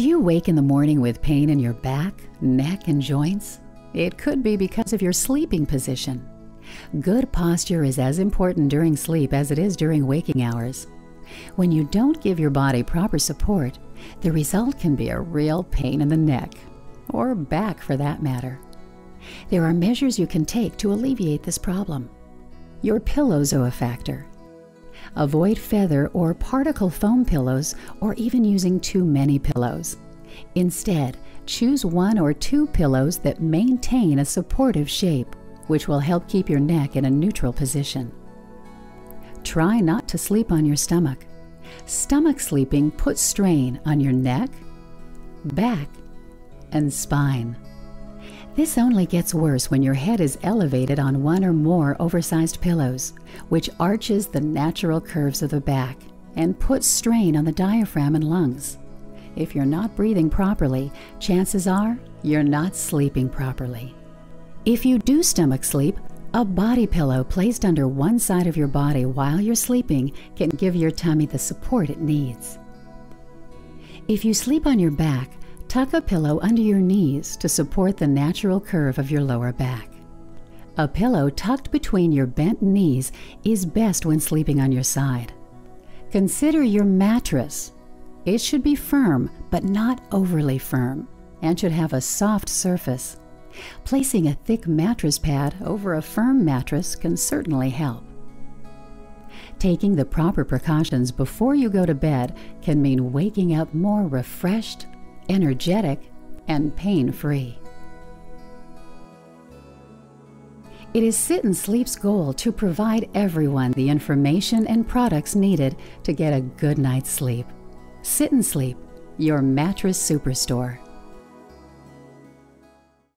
Do you wake in the morning with pain in your back, neck, and joints? It could be because of your sleeping position. Good posture is as important during sleep as it is during waking hours. When you don't give your body proper support, the result can be a real pain in the neck, or back for that matter. There are measures you can take to alleviate this problem. Your pillows are a factor. Avoid feather or particle foam pillows, or even using too many pillows. Instead, choose one or two pillows that maintain a supportive shape, which will help keep your neck in a neutral position. Try not to sleep on your stomach. Stomach sleeping puts strain on your neck, back, and spine. This only gets worse when your head is elevated on one or more oversized pillows, which arches the natural curves of the back and puts strain on the diaphragm and lungs. If you're not breathing properly, chances are you're not sleeping properly. If you do stomach sleep, a body pillow placed under one side of your body while you're sleeping can give your tummy the support it needs. If you sleep on your back, tuck a pillow under your knees to support the natural curve of your lower back. A pillow tucked between your bent knees is best when sleeping on your side. Consider your mattress. It should be firm, but not overly firm, and should have a soft surface. Placing a thick mattress pad over a firm mattress can certainly help. Taking the proper precautions before you go to bed can mean waking up more refreshed, energetic, and pain-free. It is Sit and Sleep's goal to provide everyone the information and products needed to get a good night's sleep. Sit and Sleep, your mattress superstore.